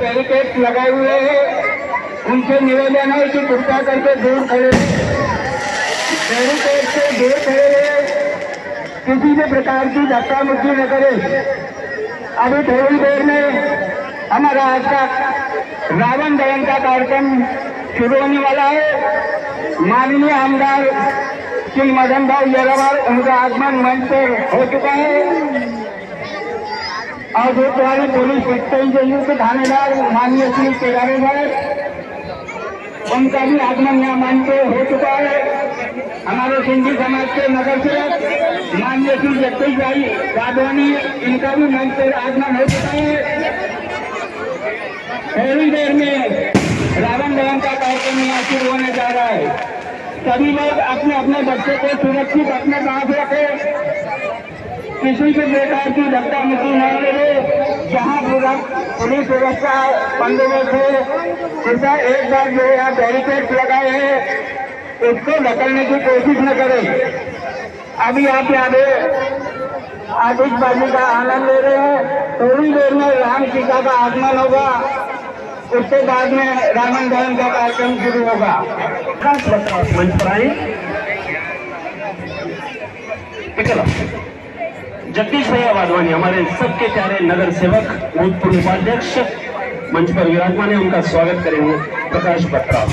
Barricades लगाए हुए हैं, उनसे निवेदन है कि कृपया करके दूर खड़े बैरिकेड से दूर खड़े रहे, किसी भी प्रकार की धक्का मुक्की न करें। अभी थोड़ी देर में हमारा आज का रावण दहन का कार्यक्रम शुरू होने वाला है। माननीय आमदार श्री मदन भाई येरावार, उनका आगमन मंच पर हो चुका है और भूतवाली पुलिस इंस्पेक्टर थानेदार माननीय श्री केदारे साहब, उनका भी आगमन यहाँ मंच पर हो चुका है। हमारे सिंधी समाज के नगर सेवक माननीय श्री जगदीश भाई वाधवानी, इनका भी मंच पर आगमन हो चुका है। थोड़ी देर में रावण दहन का कार्यक्रम यहाँ शुरू होने जा रहा है। सभी लोग अपने अपने बच्चे को सुरक्षित अपने पास रखें, किसी भी प्रकार की धक्का मुक्की न लगे। जहाँ पुलिस व्यवस्था बंदोबस्त है, कृपया एक बार जो यहाँ बैरिकेड्स लगाए हैं उसको धकलने की कोशिश न करें। अभी आप आगे आतिशबाजी का आनंद ले रहे हैं। थोड़ी देर में राम सीता का आगमन होगा, उसके बाद में रावण दहन का कार्यक्रम शुरू होगा। मंच पर आए जगदीश भैया वाधवानी, हमारे सबके प्यारे नगर सेवक भूतपूर्व उपाध्यक्ष मंच पर विराजमान है, उनका स्वागत करेंगे प्रकाश बत्रा।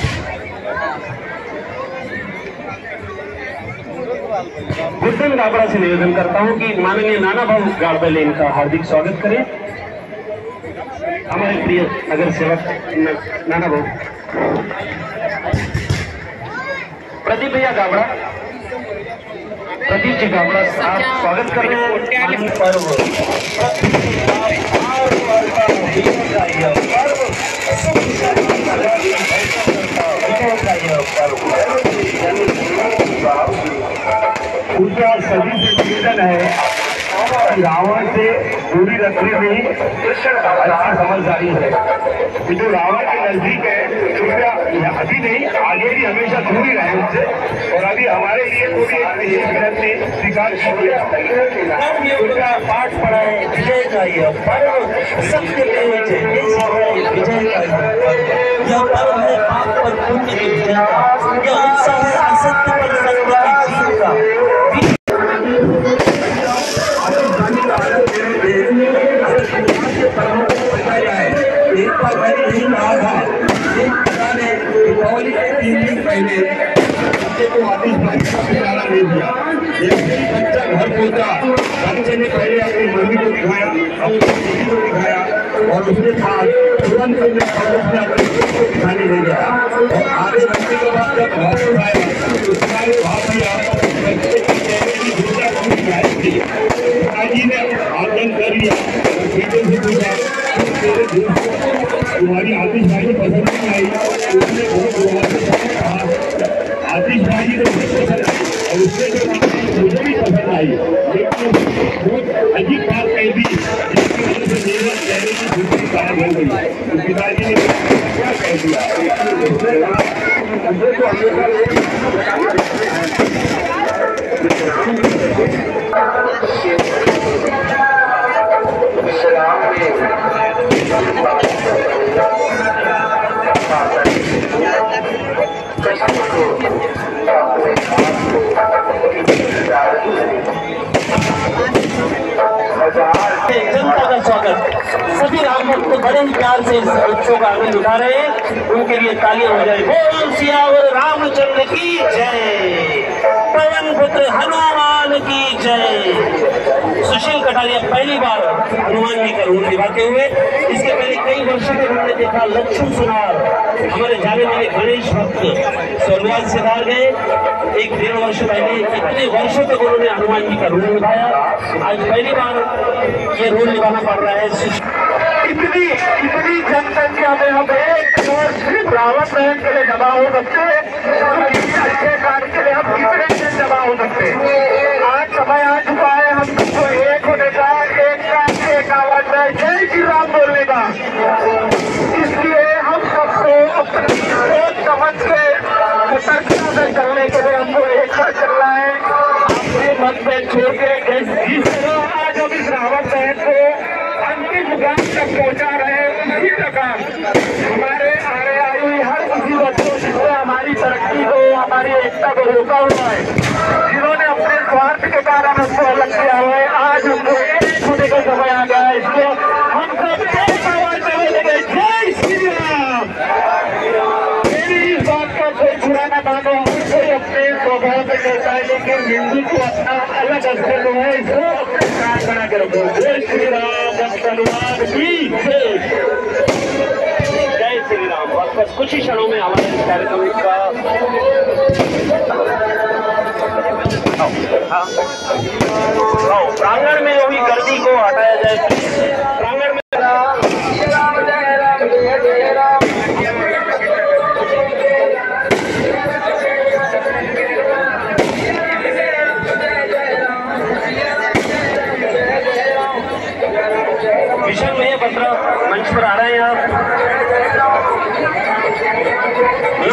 गुर्जन गाबड़ा से निवेदन करता हूं कि माननीय नाना भाऊ गाड़बेले इनका हार्दिक स्वागत करें। हमारे प्रिय नगर सेवक नाना भाऊ प्रदीप भैया गाबड़ा, प्रदीप जी गाबड़ा आप स्वागत कर रहे हैं। पर्व उनका सभी से निवेदन है, रावण से दूरी रखने में अच्छी समझदारी है। ये जो रावण के नजदीक है, कृपया अभी नहीं आगे भी हमेशा दूरी रहे उनसे। और अभी हमारे लिए तो भी एक विशेष ग्रंथ ने स्वीकार किया, उनका पाठ पढ़ा है। विजय चाहिए सबके लिए, विजय यह पर्व है पाप पर पुण्य की विजय का, यह उत्सव है असत्य पर सत्य की जीत का। बच्चे ने पहले अपनी मम्मी को दिखाया, अपनी दीदी को दिखाया और उसके बाद तुरंत अपने को दिखाने ले गया। और आधे घंटे के बाद जब वापस आए उसका पिताजी ने आंदोलन कर लिया, बेटे से पूछा तुम्हारी आतिशबाजी पसंद नहीं आई, उसने बहुत लोगों से कहा आतिशबाजी तो पसंद आई और उसने जो मुझे भी पसंद आई, लेकिन बहुत अजीब बात कह दी जिसकी वजह से मेरा कहने की दूसरी बात हो गई। पिताजी ने क्या कह दिया, उसने बड़े प्यार से इस बच्चों का आनंद उठा रहे हैं, उनके लिए तालियां हो जाए। बोल सियावर रामचंद्र की जय, पवन पुत्र हनुमान की जय। सुशील कटारिया पहली बार हनुमान जी का रूप निभाते हुए, इसके पहले कई वर्षों में हमने देखा लक्ष्मण सुनार हमारे जाने माने गणेश भक्त स्वर्गवास से बाहर गए। एक डेढ़ वर्ष पहले कितने वर्षों तक उन्होंने हनुमान जी का रूप निभाया, आज पहली बार ये रूप निभाना पड़ रहा है। इतनी जनसंख्या में हम एक और सिर्फ रावण दहन के लिए जमा हो सकते हैं, अच्छे कार्य के लिए हम कितने दिन जमा हो सकते हैं। आज समय आ चुका है हम सबको एक होने का, एक काम एक आवाज में जय श्री राम बोलने का। इसलिए हम सबको अपनी सोच समझ के सतर्कता से चलने के लिए हमको एक साथ चलना है। अपने मन में छोड़ के जिस तरह आज हम इस रावण दहन को अंतिम मुकाम तक पहुँचा रहे हैं, उसी तक हमारे आगे आई हर किसी बच्चों जिसने हमारी तरक्की को, हमारी एकता को रोका हुआ है, जिन्होंने अपने स्वार्थ के कारण हमको अलग किया हुआ है, आज हमको एक छोटे का समय आ गया है। इसलिए हम सब एक आवाज में बोलेंगे जय श्री राम। मेरी इस बात का कोई बुरा ना मानो, कोई अपने स्वभाव में कहता है, लेकिन हिंदू को अपना अलग अस्तित्व है, इसको अपने साथ बना कर रखो। जय श्री राम, धन्यवाद जी। बस कुछ ही क्षणों में हमारे इस कार्यक्रम का प्रांगण में हुई गर्दी को हटाया जाए। प्रांगण में मिशन में पत्र मंच पर आ रहे हैं आप।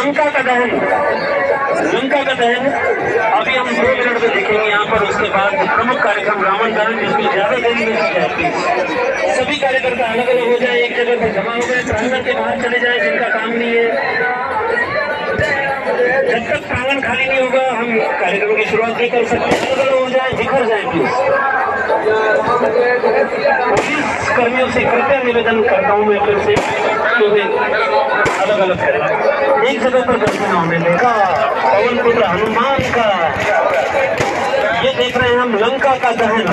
लंका का दहन अभी हम 2 मिनट में देखेंगे यहाँ पर। उसके बाद प्रमुख कार्यक्रम रावण दहन, जिसमें ज्यादा देरी नहीं की जाती। सभी कार्यकर्ता अलग अलग हो जाए, एक जगह पर जमा हो गए, प्रांगण के बाहर चले जाए, जिनका काम नहीं है। जब तक प्रांगण खाली नहीं होगा हम कार्यक्रम की शुरुआत नहीं कर सकते। अलग अलग हो जाए, बिखर जाए प्लीज। पुलिस कर्मियों से कृपया निवेदन करता हूँ मैं फिर से, क्योंकि अलग अलग करें, एक जगह पर गर्मी न होने देगा। पवन पुत्र हनुमान का ये देख रहे हैं हम, लंका का दहन।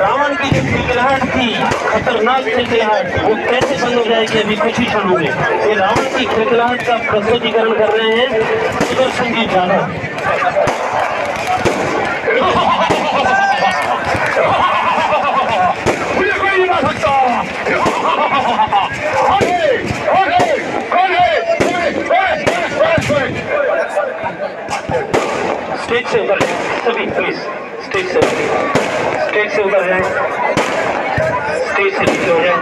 रावण की जो खिलखिलाहट थी, खतरनाक खिलखिलाहट, वो कैसे बंद हो जाएगी अभी कुछ ही क्षणों में। ये रावण की खिलखिलाहट का प्रस्तुतिकरण कर रहे हैं सुदर्शन जी यादव। स्टेज से उतर जाए सभी प्लीज, स्टेज से उतर जाए, स्टेज से नीचे हो जाए।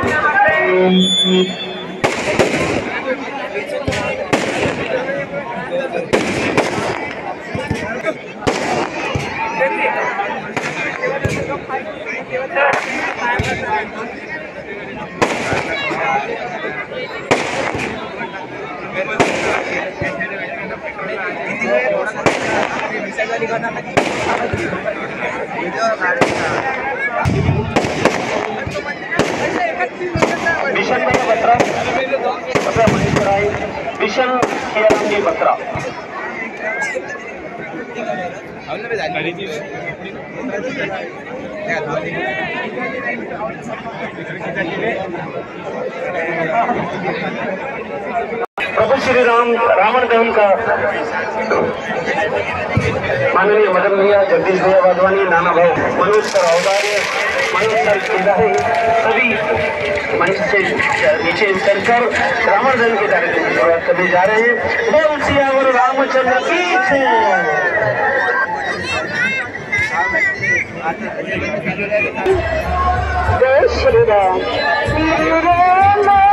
प्रभु श्री राम रावण दहन का माननीय मदन भैया, जगदीश भैया वाधवानी, नाना भाव मनोज सर अवधारे, मनोज सर चिंदारे, सभी मंच से नीचे उतरकर रावण दहन के कार्यक्रम की शुरुआत करने जा रहे हैं। बोल सियावर रामचंद्र की जय। श्री राम।